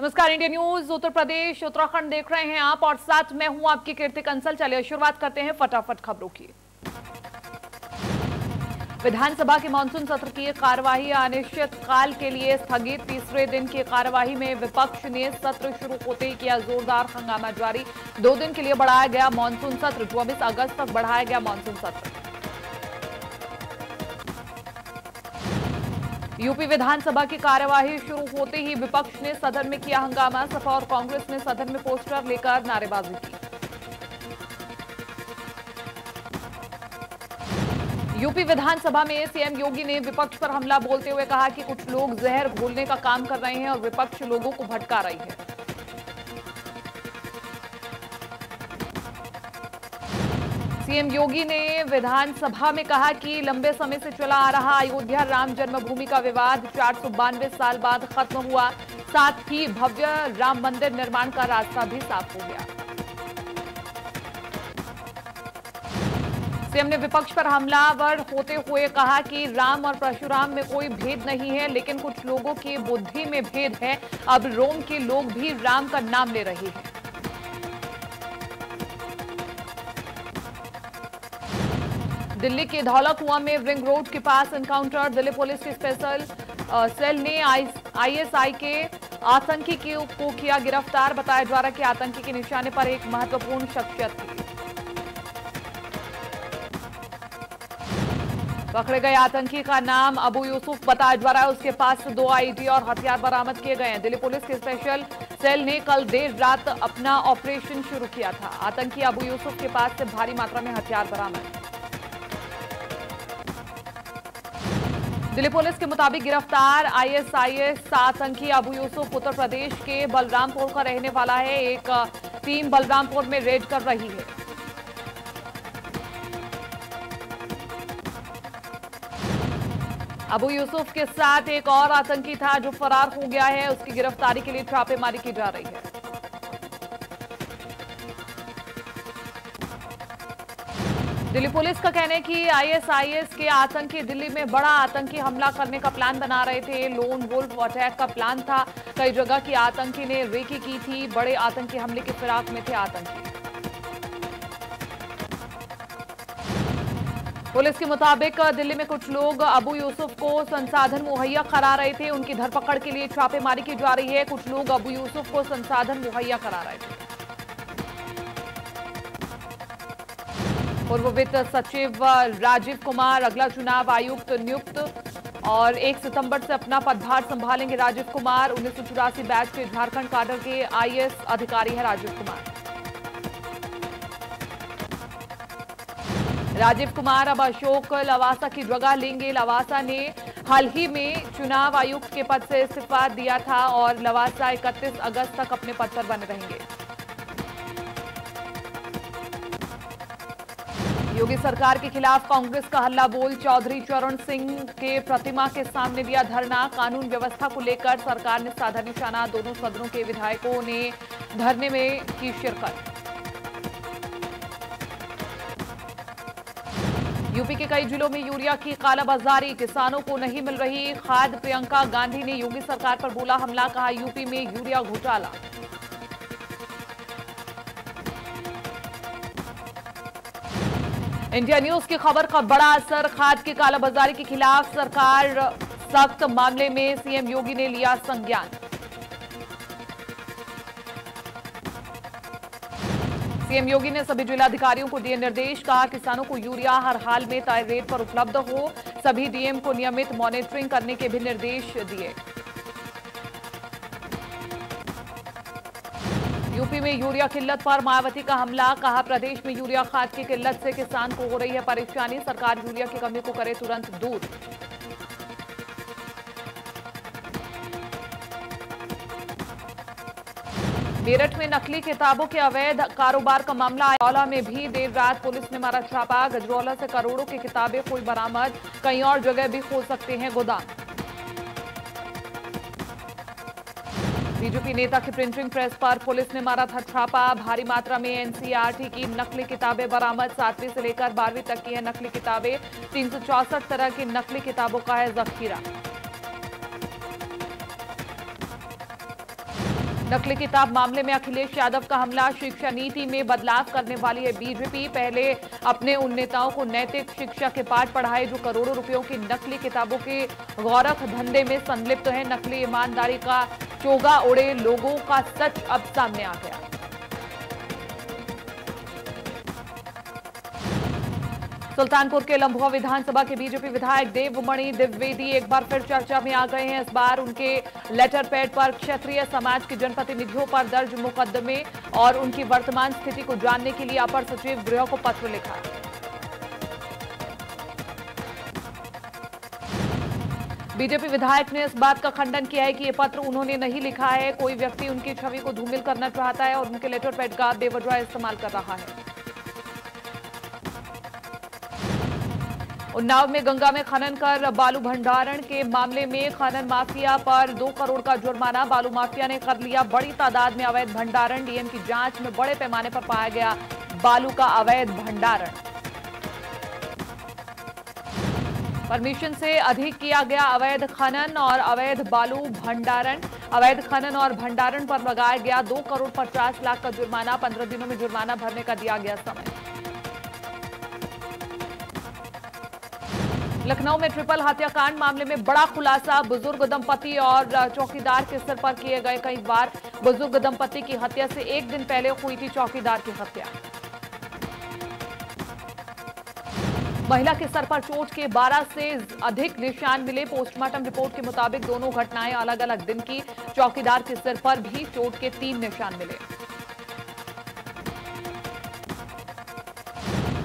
नमस्कार India news Uttar Pradesh Uttarakhand देख रहे हैं आप और साथ मैं हूं आपकी कीर्ति कंसल। चलिए शुरुआत करते हैं फटाफट खबरों की। विधानसभा के मानसून सत्र की कार्यवाही अनिश्चितकाल के लिए स्थगित। तीसरे दिन की कार्यवाही में विपक्ष ने सत्र शुरू होते ही किया जोरदार हंगामा जारी। 2 दिन के लिए बढ़ाया गया मानसून सत्र। 24 अगस्त तक बढ़ाया गया मानसून सत्र। यूपी विधानसभा की कार्यवाही शुरू होते ही विपक्ष ने सदन में किया हंगामा। सपा और कांग्रेस ने सदन में पोस्टर लेकर नारेबाजी की। यूपी विधानसभा में सीएम योगी ने विपक्ष पर हमला बोलते हुए कहा कि कुछ लोग जहर घोलने का काम कर रहे हैं और विपक्ष लोगों को भटका रही है। सीएम योगी ने विधानसभा में कहा कि लंबे समय से चला आ रहा अयोध्या राम जन्मभूमि का विवाद 492 साल बाद खत्म हुआ। साथ ही भव्य राम मंदिर निर्माण का रास्ता भी साफ हो गया। सीएम ने विपक्ष पर हमलावर होते हुए कहा कि राम और परशुराम में कोई भेद नहीं है, लेकिन कुछ लोगों की बुद्धि में भेद है। अब रोम के लोग भी राम का नाम ले रहे हैं। दिल्ली के धौला कुआं में रिंग रोड के पास एनकाउंटर। दिल्ली पुलिस की स्पेशल सेल ने आईएसआई के आतंकी को किया गिरफ्तार। बताया जा रहा कि आतंकी के निशाने पर एक महत्वपूर्ण शख्सियत थी। पकड़े गए आतंकी का नाम अबू यूसुफ बताया जा रहा है। उसके पास से 2 आईडी और हथियार बरामद किए गए हैं। दिल्ली पुलिस के स्पेशल सेल ने कल देर रात अपना ऑपरेशन शुरू किया था। आतंकी अबू यूसुफ के पास से भारी मात्रा में हथियार बरामद। दिल्ली पुलिस के मुताबिक गिरफ्तार आईएसआईएस आतंकी अबू यूसुफ उत्तर प्रदेश के बलरामपुर का रहने वाला है। एक टीम बलरामपुर में रेड कर रही है। अबू यूसुफ के साथ एक और आतंकी था जो फरार हो गया है। उसकी गिरफ्तारी के लिए छापेमारी की जा रही है। दिल्ली पुलिस का कहना है कि आईएसआईएस के आतंकी दिल्ली में बड़ा आतंकी हमला करने का प्लान बना रहे थे। लोन वुल्फ अटैक का प्लान था। कई जगह की आतंकी ने रेकी की थी। बड़े आतंकी हमले के फिराक में थे आतंकी। पुलिस के मुताबिक दिल्ली में कुछ लोग अबू यूसुफ को संसाधन मुहैया करा रहे थे। उनकी धरपकड़ के लिए छापेमारी की जा रही है। कुछ लोग अबू यूसुफ को संसाधन मुहैया करा रहे थे। पूर्व वित्त सचिव राजीव कुमार अगला चुनाव आयुक्त नियुक्त और 1 सितंबर से अपना पदभार संभालेंगे। राजीव कुमार 1984 बैच के झारखंड काडर के आईएएस अधिकारी हैं। राजीव कुमार अब अशोक लवासा की जगह लेंगे। लवासा ने हाल ही में चुनाव आयुक्त के पद से इस्तीफा दिया था और लवासा 31 अगस्त तक अपने पद पर बने रहेंगे। योगी सरकार के खिलाफ कांग्रेस का हल्ला बोल। चौधरी चरण सिंह के प्रतिमा के सामने दिया धरना। कानून व्यवस्था को लेकर सरकार ने साधा निशाना। दोनों सदनों के विधायकों ने धरने में की शिरकत। यूपी के कई जिलों में यूरिया की कालाबाजारी, किसानों को नहीं मिल रही खाद। प्रियंका गांधी ने योगी सरकार पर बोला हमला। कहा यूपी में यूरिया घोटाला। इंडिया न्यूज की खबर का बड़ा असर। खाद की कालाबाजारी के खिलाफ सरकार सख्त। मामले में सीएम योगी ने लिया संज्ञान। सीएम योगी ने सभी जिलाधिकारियों को दिए निर्देश। कहा किसानों को यूरिया हर हाल में तय रेट पर उपलब्ध हो। सभी डीएम को नियमित मॉनिटरिंग करने के भी निर्देश दिए। यूपी में यूरिया किल्लत पर मायावती का हमला। कहा प्रदेश में यूरिया खाद की किल्लत से किसान को हो रही है परेशानी। सरकार यूरिया की कमी को करे तुरंत दूर। मेरठ में नकली किताबों के अवैध कारोबार का मामला आया। धौला में भी देर रात पुलिस ने मारा छापा। गजरोला से करोड़ों की किताबें हुई बरामद। कई और जगह भी खोल सकते हैं गोदाम। बीजेपी नेता की प्रिंटिंग प्रेस पर पुलिस ने मारा था छापा। भारी मात्रा में एनसीईआरटी की नकली किताबें बरामद। 7वीं से लेकर 12वीं तक की है नकली किताबें। 364 तरह की नकली किताबों का है जखीरा। नकली किताब मामले में अखिलेश यादव का हमला, शिक्षा नीति में बदलाव करने वाली है बीजेपी। पहले अपने उन नेताओं को नैतिक शिक्षा के पाठ पढ़ाए जो करोड़ों रुपयों की नकली किताबों के गौरख धंधे में संलिप्त हैं। नकली ईमानदारी का चोगा ओढ़े लोगों का सच अब सामने आ गया। सुल्तानपुर के लंबुआ विधानसभा के बीजेपी विधायक देवमणि द्विवेदी एक बार फिर चर्चा में आ गए हैं। इस बार उनके लेटर पैड पर क्षेत्रीय समाज के जनप्रतिनिधियों पर दर्ज मुकदमे और उनकी वर्तमान स्थिति को जानने के लिए अपर सचिव गृह को पत्र लिखा। बीजेपी विधायक ने इस बात का खंडन किया है कि ये पत्र उन्होंने नहीं लिखा है, कोई व्यक्ति उनकी छवि को धूमिल करना चाहता है और उनके लेटर पैड का बेवजह इस्तेमाल कर रहा है। उन्नाव में गंगा में खनन कर बालू भंडारण के मामले में खनन माफिया पर 2 करोड़ का जुर्माना। बालू माफिया ने कर लिया बड़ी तादाद में अवैध भंडारण। डीएम की जांच में बड़े पैमाने पर पाया गया बालू का अवैध भंडारण। परमिशन से अधिक किया गया अवैध खनन और अवैध बालू भंडारण। अवैध खनन और भंडारण पर लगाया गया 2 करोड़ 50 लाख का जुर्माना। 15 दिनों में जुर्माना भरने का दिया गया समय। लखनऊ में ट्रिपल हत्याकांड मामले में बड़ा खुलासा। बुजुर्ग दंपति और चौकीदार के सिर पर किए गए कई बार। बुजुर्ग दंपति की हत्या से एक दिन पहले हुई थी चौकीदार की हत्या। महिला के सर पर चोट के 12 से अधिक निशान मिले। पोस्टमार्टम रिपोर्ट के मुताबिक दोनों घटनाएं अलग अलग दिन की। चौकीदार के सिर पर भी चोट के 3 निशान मिले।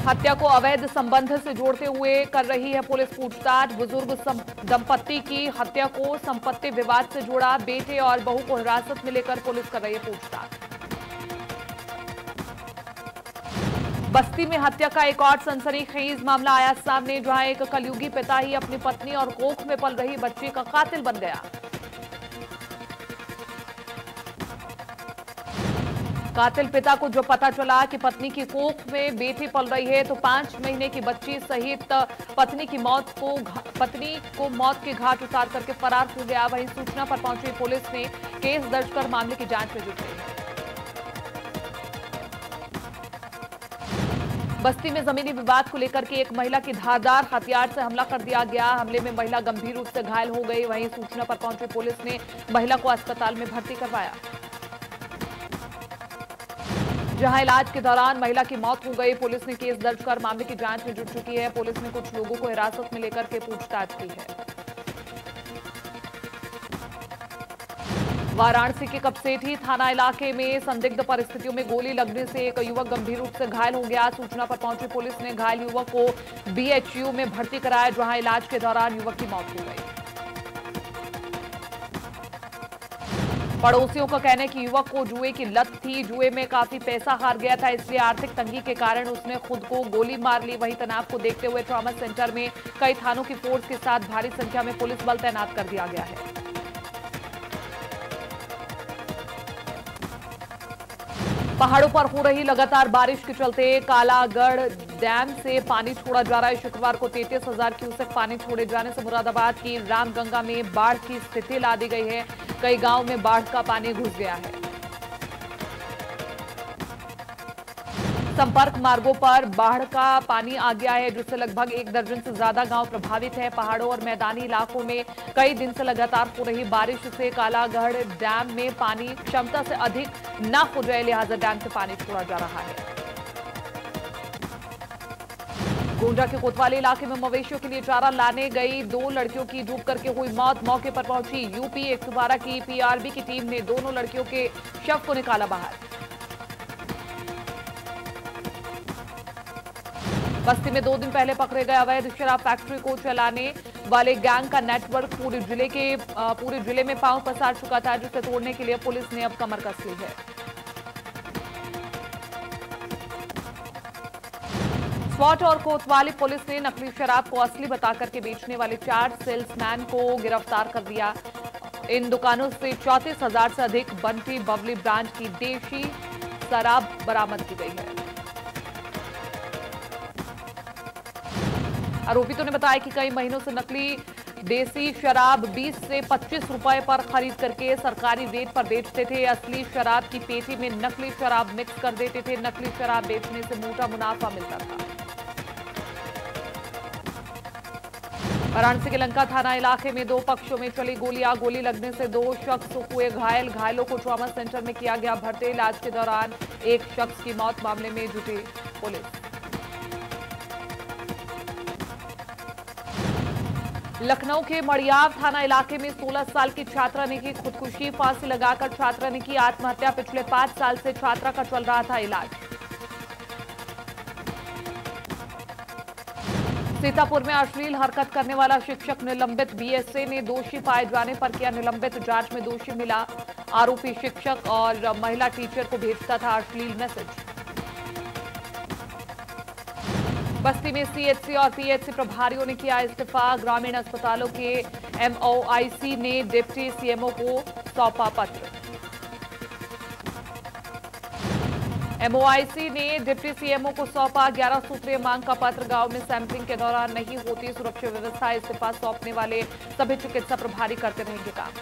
हत्या को अवैध संबंध से जोड़ते हुए कर रही है पुलिस पूछताछ। बुजुर्ग दंपत्ति की हत्या को संपत्ति विवाद से जोड़ा। बेटे और बहू को हिरासत में लेकर पुलिस कर रही है पूछताछ। बस्ती में हत्या का एक और सनसनीखेज मामला आया सामने, जहां एक कलयुगी पिता ही अपनी पत्नी और कोख में पल रही बच्ची का कातिल बन गया। कातिल पिता को जो पता चला कि पत्नी की कोख में बेटी पल रही है तो 5 महीने की बच्ची सहित पत्नी को मौत के घाट उतार करके फरार हो गया। वहीं सूचना पर पहुंची पुलिस ने केस दर्ज कर मामले की जांच में जुट गई। बस्ती में जमीनी विवाद को लेकर के एक महिला की धारदार हथियार से हमला कर दिया गया। हमले में महिला गंभीर रूप से घायल हो गई। वहीं सूचना पर पहुंची पुलिस ने महिला को अस्पताल में भर्ती करवाया, जहां इलाज के दौरान महिला की मौत हो गई। पुलिस ने केस दर्ज कर मामले की जांच में जुट चुकी है। पुलिस ने कुछ लोगों को हिरासत में लेकर के पूछताछ की है। वाराणसी के कपसेठी थाना इलाके में संदिग्ध परिस्थितियों में गोली लगने से एक युवक गंभीर रूप से घायल हो गया। सूचना पर पहुंची पुलिस ने घायल युवक को बीएचयू में भर्ती कराया, जहां इलाज के दौरान युवक की मौत हो गई। पड़ोसियों का कहना है कि युवक को जुए की लत थी, जुए में काफी पैसा हार गया था, इसलिए आर्थिक तंगी के कारण उसने खुद को गोली मार ली। वहीं तनाव को देखते हुए ट्रॉमा सेंटर में कई थानों की फोर्स के साथ भारी संख्या में पुलिस बल तैनात कर दिया गया है। पहाड़ों पर हो रही लगातार बारिश के चलते कालागढ़ डैम से पानी छोड़ा जा रहा है। शुक्रवार को 33,000 क्यूसेक पानी छोड़े जाने से मुरादाबाद की रामगंगा में बाढ़ की स्थिति ला दी गई है। कई गांव में बाढ़ का पानी घुस गया है। संपर्क मार्गों पर बाढ़ का पानी आ गया है, जिससे लगभग 1 दर्जन से ज्यादा गांव प्रभावित है। पहाड़ों और मैदानी इलाकों में कई दिन से लगातार हो रही बारिश से कालागढ़ डैम में पानी क्षमता से अधिक न हो जाए, लिहाजा डैम से पानी छोड़ा जा रहा है। गोंडा के कोतवाली इलाके में मवेशियों के लिए चारा लाने गई 2 लड़कियों की डूब करके हुई मौत। मौके पर पहुंची यूपी 112 की पीआरबी की टीम ने दोनों लड़कियों के शव को निकाला बाहर। बस्ती में 2 दिन पहले पकड़े गए अवैध शराब फैक्ट्री को चलाने वाले गैंग का नेटवर्क पूरे जिले में पांव पसार चुका था, जिसे तोड़ने के लिए पुलिस ने अब कमर कस ली है। स्वाट और कोतवाली पुलिस ने नकली शराब को असली बता करके बेचने वाले 4 सेल्समैन को गिरफ्तार कर दिया। इन दुकानों से 34,000 से अधिक बनती बबली ब्रांड की देशी शराब बरामद की गई है। आरोपितों ने बताया कि कई महीनों से नकली देसी शराब 20 से 25 रुपए पर खरीद करके सरकारी रेट पर बेचते थे। असली शराब की पेटी में नकली शराब मिक्स कर देते थे। नकली शराब बेचने से मोटा मुनाफा मिलता था। वाराणसी के लंका थाना इलाके में दो पक्षों में चली गोलियां। गोली लगने से दो शख्स हुए घायल। घायलों को ट्रॉमा सेंटर में किया गया भर्ती। इलाज के दौरान एक शख्स की मौत। मामले में जुटी पुलिस। लखनऊ के मड़ियाव थाना इलाके में 16 साल की छात्रा ने की खुदकुशी। फांसी लगाकर छात्रा ने की आत्महत्या। पिछले 5 साल से छात्रा का चल रहा था इलाज। सीतापुर में अश्लील हरकत करने वाला शिक्षक निलंबित। बीएसए ने दोषी पाए जाने पर किया निलंबित। जांच में दोषी मिला आरोपी शिक्षक और महिला टीचर को भेजता था अश्लील मैसेज। बस्ती में सीएचसी और पीएचसी प्रभारियों ने किया इस्तीफा। ग्रामीण अस्पतालों के एमओआईसी ने डिप्टी सीएमओ को सौंपा पत्र। एमओआईसी ने डिप्टी सीएमओ को सौंपा 11 सूत्रीय मांग का पत्र। गांव में सैंपलिंग के दौरान नहीं होती सुरक्षा व्यवस्था। इस्तीफा सौंपने वाले सभी चिकित्सा प्रभारी करते रहेंगे काम।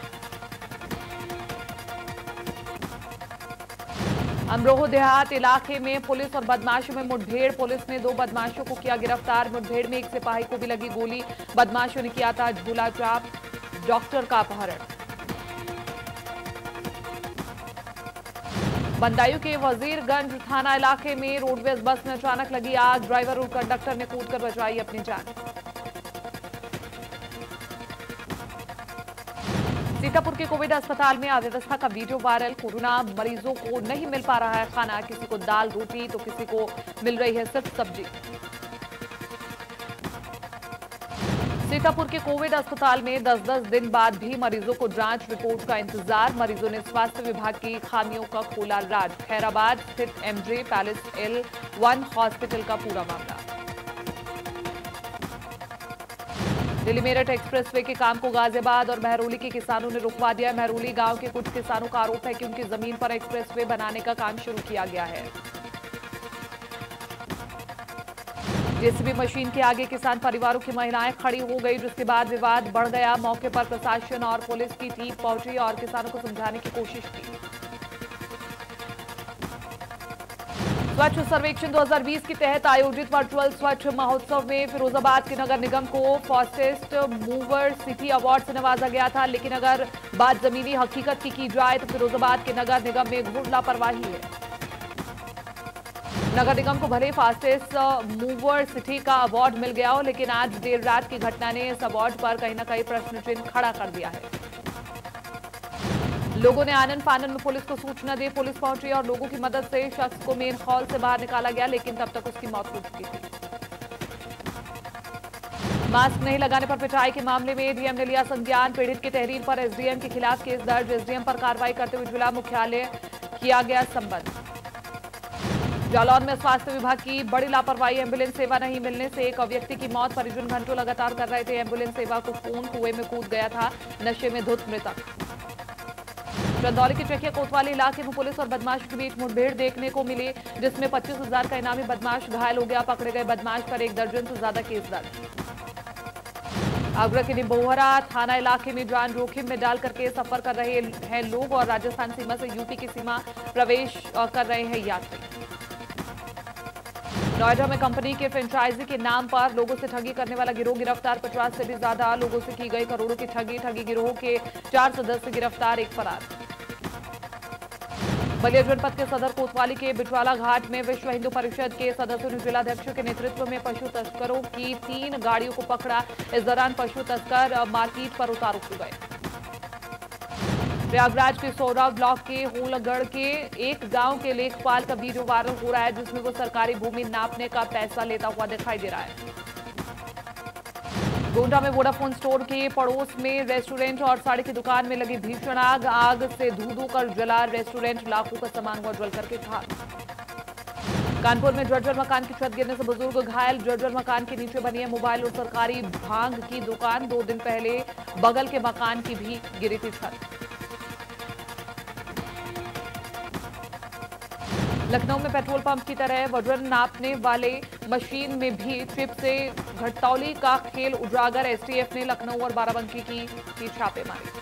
अमरोह देहात इलाके में पुलिस और बदमाशों में मुठभेड़। पुलिस ने 2 बदमाशों को किया गिरफ्तार। मुठभेड़ में एक सिपाही को भी लगी गोली। बदमाशों ने किया था झूला चाप। डॉक्टर का अपहरण। बदायूं के वजीरगंज थाना इलाके में रोडवेज बस में अचानक लगी आग। ड्राइवर और कंडक्टर ने कूदकर बचाई अपनी जान। सीतापुर के कोविड अस्पताल में अव्यवस्था का वीडियो वायरल। कोरोना मरीजों को नहीं मिल पा रहा है खाना। किसी को दाल रोटी तो किसी को मिल रही है सिर्फ सब्जी। सीतापुर के कोविड अस्पताल में 10-10 दिन बाद भी मरीजों को जांच रिपोर्ट का इंतजार। मरीजों ने स्वास्थ्य विभाग की खामियों का खोला राज। खैराबाद स्थित एमजे पैलेस L1 हॉस्पिटल का पूरा मामला। दिल्ली मेरठ एक्सप्रेसवे के काम को गाजियाबाद और महरौली के किसानों ने रुकवा दिया। महरौली गांव के कुछ किसानों का आरोप है कि उनकी जमीन पर एक्सप्रेसवे बनाने का काम शुरू किया गया है। जेसीबी मशीन के आगे किसान परिवारों की महिलाएं खड़ी हो गई, जिसके बाद विवाद बढ़ गया। मौके पर प्रशासन और पुलिस की टीम पहुंची और किसानों को समझाने की कोशिश की। स्वच्छ सर्वेक्षण 2020 के तहत आयोजित वर्चुअल स्वच्छ महोत्सव में फिरोजाबाद के नगर निगम को फास्टेस्ट मूवर सिटी अवार्ड से नवाजा गया था। लेकिन अगर बात जमीनी हकीकत की जाए तो फिरोजाबाद के नगर निगम में घोर लापरवाही है। नगर निगम को भले फास्टेस्ट मूवर सिटी का अवार्ड मिल गया हो, लेकिन आज देर रात की घटना ने इस अवार्ड पर कहीं ना कहीं प्रश्न चिन्ह खड़ा कर दिया है। लोगों ने आनन फानन में पुलिस को सूचना दी। पुलिस पहुंची और लोगों की मदद से शख्स को मेन हॉल से बाहर निकाला गया, लेकिन तब तक उसकी मौत हो चुकी थी। मास्क नहीं लगाने पर पिटाई के मामले में डीएम ने लिया संज्ञान। पीड़ित की तहरीर पर एसडीएम के खिलाफ केस दर्ज। एसडीएम पर कार्रवाई करते हुए जिला मुख्यालय किया गया संबद्ध। जालौन में स्वास्थ्य विभाग की बड़ी लापरवाही। एम्बुलेंस सेवा नहीं मिलने से एक व्यक्ति की मौत। परिजन घंटों लगातार कर रहे थे एम्बुलेंस सेवा को फोन। कुएं में कूद गया था नशे में धुत मृतक। चंदौली के चेकिया कोतवाली इलाके में पुलिस और बदमाश के बीच मुठभेड़ देखने को मिली, जिसमें 25,000 का इनामी बदमाश घायल हो गया। पकड़े गए बदमाश पर 1 दर्जन से ज्यादा केस दर्ज। आगरा के निबोहरा थाना इलाके में जान जोखिम में डालकर के सफर कर रहे हैं लोग और राजस्थान सीमा से यूपी की सीमा प्रवेश कर रहे हैं यात्री। नोएडा में कंपनी के फ्रेंचाइजी के नाम पर लोगों से ठगी करने वाला गिरोह गिरफ्तार। 50 से भी ज्यादा लोगों से की गई करोड़ों की ठगी। गिरोह के 4 सदस्य गिरफ्तार, 1 फरार। बलिया जनपद के सदर कोतवाली के बिचवाला घाट में विश्व हिंदू परिषद के सदस्यों ने जिलाध्यक्षों के नेतृत्व में पशु तस्करों की 3 गाड़ियों को पकड़ा। इस दौरान पशु तस्कर मार्केट पर उतारू हो गए। प्रयागराज के सौरव ब्लॉक के होलगढ़ के एक गांव के लेखपाल का वीडियो वायरल हो रहा है, जिसमें वो सरकारी भूमि नापने का पैसा लेता हुआ दिखाई दे रहा है। गोंडा में वोडाफोन स्टोर के पड़ोस में रेस्टोरेंट और साड़ी की दुकान में लगी भीषण आग। आग से धू-धू कर जला रेस्टोरेंट। लाखों का सामान हुआ जलकर के खाक। कानपुर में जर्जर मकान की छत गिरने से बुजुर्ग घायल। जर्जर मकान के नीचे बनी है मोबाइल और सरकारी भांग की दुकान। 2 दिन पहले बगल के मकान की भी गिरी थी छत। लखनऊ में पेट्रोल पंप की तरह वजन नापने वाले मशीन में भी चिप से घटतौली का खेल उजागर। एसटीएफ ने लखनऊ और बाराबंकी की छापेमारी।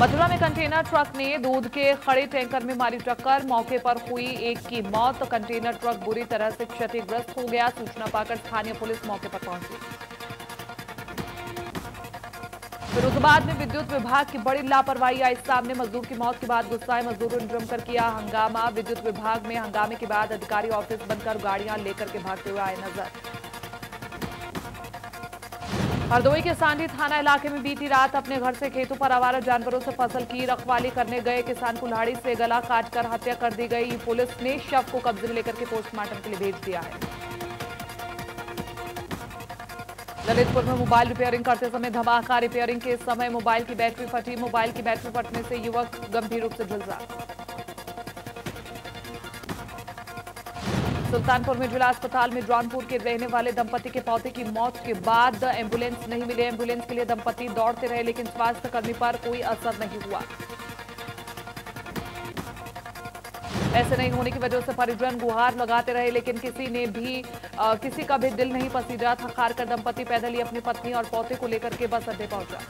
मथुरा में कंटेनर ट्रक ने दूध के खड़े टैंकर में मारी टक्कर, मौके पर हुई एक की मौत। कंटेनर ट्रक बुरी तरह से क्षतिग्रस्त हो गया। सूचना पाकर स्थानीय पुलिस मौके पर पहुंची। फिरोजाबाद में विद्युत विभाग की बड़ी लापरवाही आई सामने। मजदूर की मौत के बाद गुस्साए मजदूरों ने जमकर किया हंगामा। विद्युत विभाग में हंगामे के बाद अधिकारी ऑफिस बनकर गाड़ियां लेकर के भागते हुए आए नजर। हरदोई के सांडी थाना इलाके में बीती रात अपने घर से खेतों पर आवारा जानवरों से फसल की रखवाली करने गए किसान कुल्हाड़ी से गला काटकर हत्या कर दी गई। पुलिस ने शव को कब्जे में लेकर के पोस्टमार्टम के लिए भेज दिया है। ललितपुर में मोबाइल रिपेयरिंग करते समय धमाका। रिपेयरिंग के समय मोबाइल की बैटरी फटी। मोबाइल की बैटरी फटने से युवक गंभीर रूप से झुलसा। सुल्तानपुर में जिला अस्पताल में जौनपुर के रहने वाले दंपति के पौते की मौत के बाद एम्बुलेंस नहीं मिले। एम्बुलेंस के लिए दंपति दौड़ते रहे लेकिन स्वास्थ्यकर्मी पर कोई असर नहीं हुआ। ऐसे नहीं होने की वजह से परिजन गुहार लगाते रहे लेकिन किसी का भी दिल नहीं पसीजा। थकार कर दंपति पैदल ही अपनी पत्नी और पौते को लेकर के बस अड्डे पहुंचा।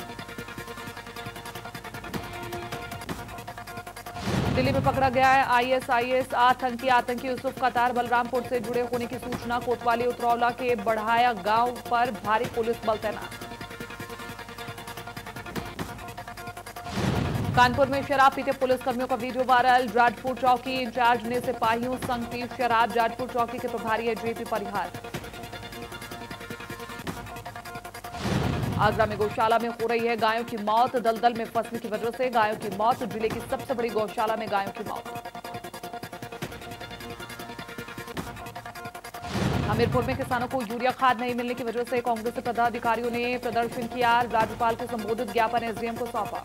दिल्ली में पकड़ा गया है आईएसआई आतंकी यूसुफ का तार बलरामपुर से जुड़े होने की सूचना। कोतवाली उतरौला के बढ़ाया गांव पर भारी पुलिस बल तैनात। कानपुर में शराब पीते पुलिसकर्मियों का वीडियो वायरल। जाटपुर चौकी इंचार्ज ने सिपाहियों संग पी शराब। जाटपुर चौकी के प्रभारी है जेपी परिहार। आगरा में गौशाला में हो रही है गायों की मौत। दलदल में फंसने की वजह से गायों की मौत। जिले की सबसे बड़ी गौशाला में गायों की मौत। हमीरपुर में किसानों को यूरिया खाद नहीं मिलने की वजह से कांग्रेस पदाधिकारियों ने प्रदर्शन किया। राज्यपाल को संबोधित ज्ञापन एसडीएम को सौंपा।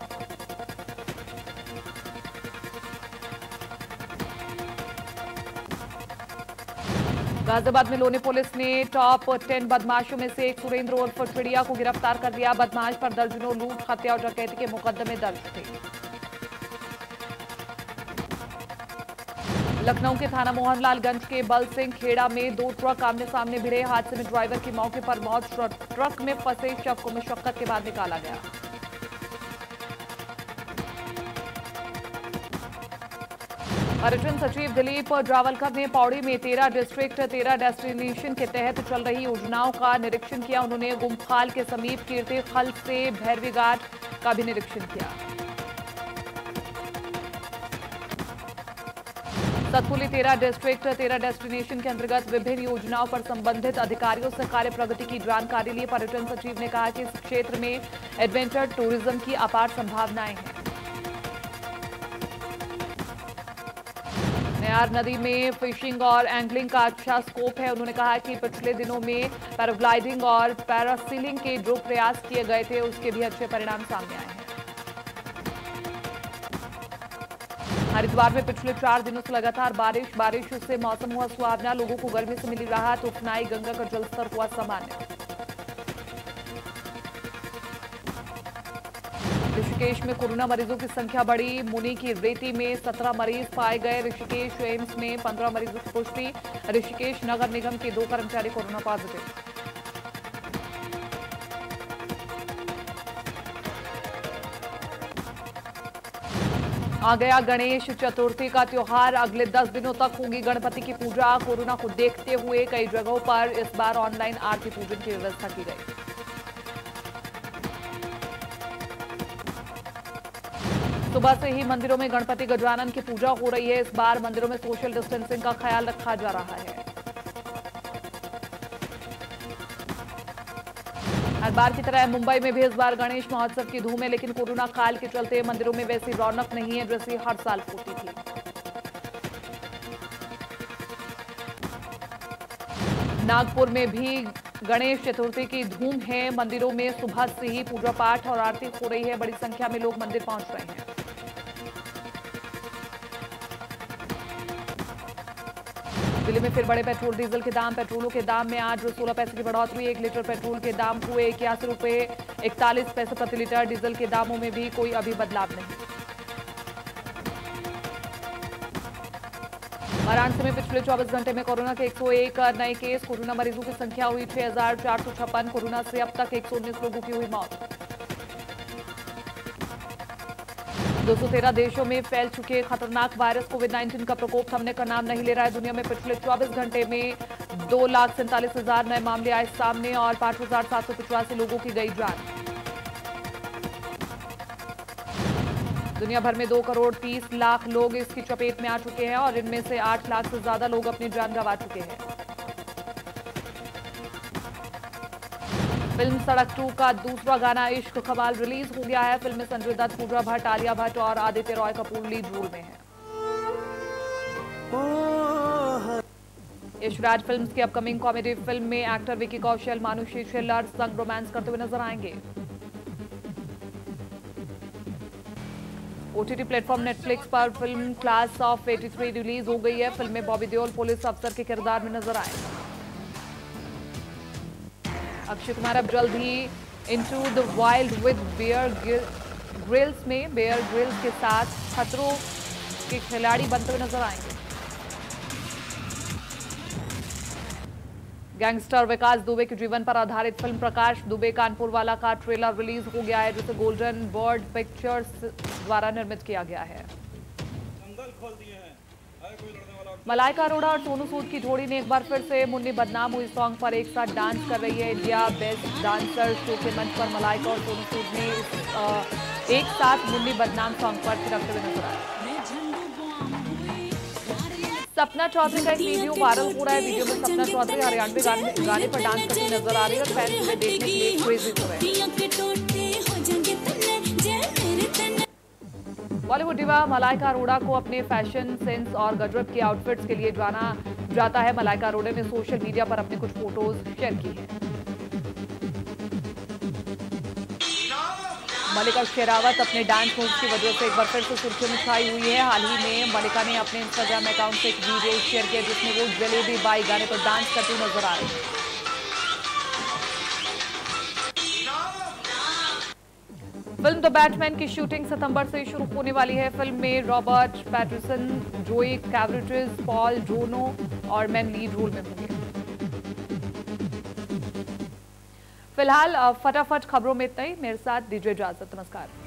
गाजियाबाद में लोनी पुलिस ने टॉप 10 बदमाशों में से एक सुरेंद्र उर्फ चिड़िया को गिरफ्तार कर लिया। बदमाश पर दर्जनों लूट, हत्या और डकैती के मुकदमे दर्ज थे। लखनऊ के थाना मोहनलालगंज के बल सिंह खेड़ा में दो ट्रक आमने सामने भिड़े। हादसे में ड्राइवर की मौके पर मौत। ट्रक में फंसे शव को मशक्कत के बाद निकाला गया। पर्यटन सचिव दिलीप जावलकर ने पौड़ी में 13 डिस्ट्रिक्ट 13 डेस्टिनेशन के तहत चल रही योजनाओं का निरीक्षण किया। उन्होंने गुमखाल के समीप कीर्ति खल से भैरवी घाट का भी निरीक्षण किया। सतपुली 13 डिस्ट्रिक्ट 13 डेस्टिनेशन के अंतर्गत विभिन्न योजनाओं पर संबंधित अधिकारियों से कार्य प्रगति की जानकारी ली। पर्यटन सचिव ने कहा कि इस क्षेत्र में एडवेंचर टूरिज्म की अपार संभावनाएं हैं। नयार नदी में फिशिंग और एंगलिंग का अच्छा स्कोप है। उन्होंने कहा कि पिछले दिनों में पैराग्लाइडिंग और पैरासीलिंग के जो प्रयास किए गए थे उसके भी अच्छे परिणाम सामने आए हैं। हरिद्वार में पिछले 4 दिनों से लगातार बारिश से मौसम हुआ सुहावना। लोगों को गर्मी से मिली राहत। उफनाई गंगा का जलस्तर हुआ सामान्य। ऋषिकेश में कोरोना मरीजों की संख्या बढ़ी। मुनि की रेती में 17 मरीज पाए गए। ऋषिकेश एम्स में 15 मरीजों की पुष्टि। ऋषिकेश नगर निगम के 2 कर्मचारी कोरोना पॉजिटिव। आ गया गणेश चतुर्थी का त्योहार। अगले 10 दिनों तक होगी गणपति की पूजा। कोरोना को देखते हुए कई जगहों पर इस बार ऑनलाइन आरती पूजन की व्यवस्था की गई। सुबह से ही मंदिरों में गणपति गजानन की पूजा हो रही है। इस बार मंदिरों में सोशल डिस्टेंसिंग का ख्याल रखा जा रहा है। हर बार की तरह मुंबई में भी इस बार गणेश महोत्सव की धूम है लेकिन कोरोना काल के चलते मंदिरों में वैसी रौनक नहीं है जैसी हर साल होती थी। नागपुर में भी गणेश चतुर्थी की धूम है। मंदिरों में सुबह से ही पूजा पाठ और आरती हो रही है। बड़ी संख्या में लोग मंदिर पहुंच रहे हैं। दिल्ली में फिर बड़े पेट्रोल डीजल के दाम। पेट्रोलों के दाम में आज 16 पैसे की बढ़ोतरी। 1 लीटर पेट्रोल के दाम हुए 81 रुपये 41 पैसे प्रति लीटर। डीजल के दामों में भी कोई अभी बदलाव नहीं। वाराणसी में पिछले 24 घंटे में कोरोना के 101 नए केस, कोरोना मरीजों की संख्या हुई 6456। कोरोना से अब तक 119 लोगों की हुई मौत। 213 देशों में फैल चुके खतरनाक वायरस कोविड-19 का प्रकोप थमने का नाम नहीं ले रहा है। दुनिया में पिछले 24 घंटे में 2,47,000 नए मामले आए सामने और 5,785 लोगों की गई जान। दुनिया भर में 2,30,00,000 लोग इसकी चपेट में आ चुके हैं और इनमें से 8,00,000 से ज्यादा लोग अपनी जान गंवा चुके हैं। फिल्म सड़क 2 का दूसरा गाना इश्क खवाल रिलीज हो गया है। फिल्म में संजय दत्त, पूजा भट्ट, आलिया भट्ट और आदित्य रॉय कपूर लीड रोल में हैं। यशराज फिल्म्स की अपकमिंग कॉमेडी फिल्म में एक्टर विकी कौशल, मानुषी छिल्लर संग रोमांस करते हुए नजर आएंगे। ओटीटी प्लेटफॉर्म नेटफ्लिक्स पर फिल्म क्लास ऑफ 83 रिलीज हो गई है। फिल्म में बॉबी देओल पुलिस अफसर के किरदार में नजर आए। अक्षय कुमार अब जल्द ही into the wild with Bear Grylls के साथ खतरों के खिलाड़ी बनते हुए नजर आएंगे। गैंगस्टर विकास दुबे के जीवन पर आधारित फिल्म प्रकाश दुबे कानपुर वाला का ट्रेलर रिलीज हो गया है, जिसे गोल्डन बर्ड पिक्चर्स द्वारा निर्मित किया गया है। मलाइका अरोड़ा और सोनू सूद की जोड़ी ने एक बार फिर से मुन्नी बदनाम हुई सॉन्ग पर एक साथ डांस कर रही है। इंडिया बेस्ट डांसर शो के मंच पर मलाइका और सोनू सूद ने एक साथ मुन्नी बदनाम सॉन्ग पर थिरकते हुए नजर आए। सपना चौधरी का एक वीडियो वायरल हो रहा है। वीडियो में सपना चौधरी हरियाणवी गाने पर डांस करती नजर आ रही है। फैंस उन्हें देखने के लिए क्रेजी हो रहे हैं। बॉलीवुड डिवा मलाइका अरोड़ा को अपने फैशन सेंस और गजब के आउटफिट्स के लिए जाना जाता है। मलाइका अरोड़ा ने सोशल मीडिया पर अपनी कुछ फोटोज शेयर की है। मलिका शेरावत अपने डांस मूव्स की वजह से एक बार फिर से सुर्खियों में छाई हुई है। हाल ही में मलिका ने अपने इंस्टाग्राम अकाउंट से एक वीडियो शेयर किया जिसमें वो जलेबी बाई गाने पर डांस करती नजर आ रही है। फिल्म द बैटमैन की शूटिंग सितंबर से शुरू होने वाली है। फिल्म में Robert Pattinson, Zoe Kravitz, Paul Dano और मैम लीड रोल में होंगे। फिलहाल फटाफट खबरों में इतना ही। मेरे साथ दीजिए इजाजत। नमस्कार।